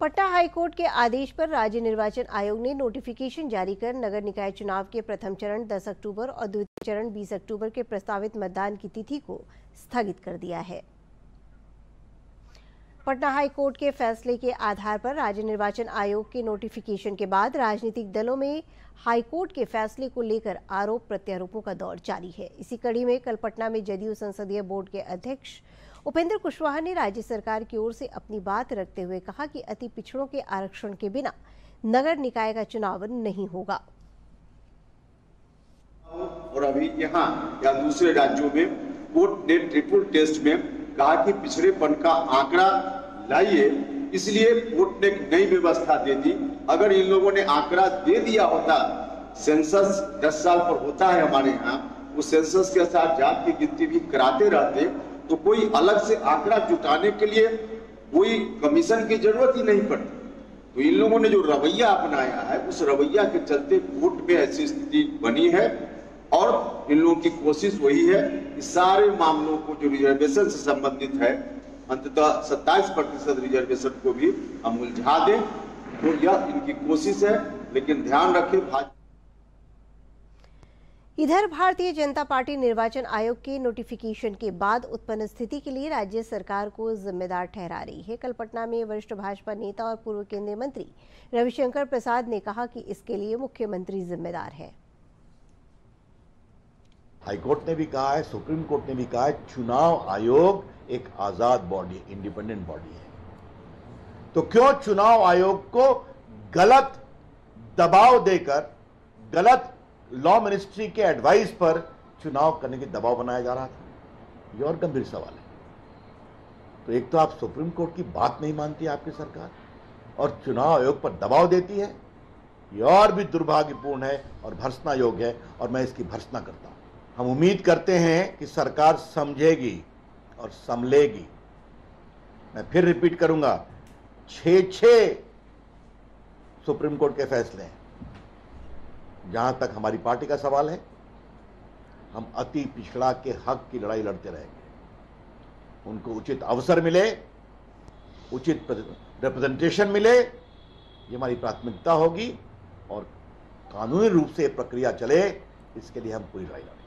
Patna high court के आदेश पर राज्य निर्वाचन आयोग ने नोटिफिकेशन जारी कर नगर निकाय चुनाव के प्रथम चरण 10 अक्टूबर और द्वितीय चरण 20 अक्टूबर के प्रस्तावित मतदान की तिथि को स्थगित कर दिया है। पटना हाई कोर्ट के फैसले के आधार पर राज्य निर्वाचन आयोग के नोटिफिकेशन के बाद राजनीतिक दलों में हाई कोर्ट के फैसले को लेकर आरोप प्रत्यारोपों का दौर जारी है। इसी कड़ी में कल पटना में जदयू संसदीय बोर्ड के अध्यक्ष उपेंद्र कुशवाहा ने राज्य सरकार की ओर से अपनी बात रखते हुए कहा कि अति पिछड़ों के आरक्षण के बिना नगर निकाय का चुनाव नहीं होगा और अभी यहाँ या दूसरे राज्यों में कोर्ट ने ट्रिपल टेस्ट में कहा कि पिछड़ेपन का आंकड़ा लाइए, इसलिए कोर्ट ने एक नई व्यवस्था दे दी। अगर इन लोगों ने आंकड़ा दे दिया होता, सेंसस 10 साल पर होता है हमारे यहाँ, उस सेंसस के साथ जाति की गिनती भी कराते रहते तो कोई अलग से आंकड़ा जुटाने के लिए कोई कमीशन की जरूरत ही नहीं पड़ती। तो इन लोगों ने जो रवैया अपनाया है, उस रवैया के चलते कोर्ट में ऐसी स्थिति बनी है और इन लोगों की कोशिश वही है कि सारे मामलों को जो रिजर्वेशन से संबंधित है, अंततः 27% रिजर्वेशन को भी हम उलझा दें, तो यह इनकी कोशिश है। लेकिन ध्यान रखें इधर भारतीय जनता पार्टी निर्वाचन आयोग के नोटिफिकेशन के बाद उत्पन्न स्थिति के लिए राज्य सरकार को जिम्मेदार ठहरा रही है। कल पटना में वरिष्ठ भाजपा नेता और पूर्व केंद्रीय मंत्री रविशंकर प्रसाद ने कहा कि इसके लिए मुख्यमंत्री जिम्मेदार है। हाईकोर्ट ने भी कहा है, सुप्रीम कोर्ट ने भी कहा है, चुनाव आयोग एक आजाद बॉडी, इंडिपेंडेंट बॉडी है, तो क्यों चुनाव आयोग को गलत दबाव देकर, गलत लॉ मिनिस्ट्री के एडवाइस पर चुनाव करने के दबाव बनाया जा रहा था? ये और गंभीर सवाल है। तो एक तो आप सुप्रीम कोर्ट की बात नहीं मानती आपकी सरकार और चुनाव आयोग पर दबाव देती है, ये और भी दुर्भाग्यपूर्ण है और भर्त्सना योग्य है और मैं इसकी भर्त्सना करता हूँ। हम उम्मीद करते हैं कि सरकार समझेगी और संभलेगी। मैं फिर रिपीट करूँगा, 6 सुप्रीम कोर्ट के फैसले हैं। जहां तक हमारी पार्टी का सवाल है, हम अति पिछड़ा के हक की लड़ाई लड़ते रहेंगे। उनको उचित अवसर मिले, उचित रिप्रेजेंटेशन मिले, ये हमारी प्राथमिकता होगी और कानूनी रूप से प्रक्रिया चले, इसके लिए हम पूरी लड़ाई लड़ेंगे।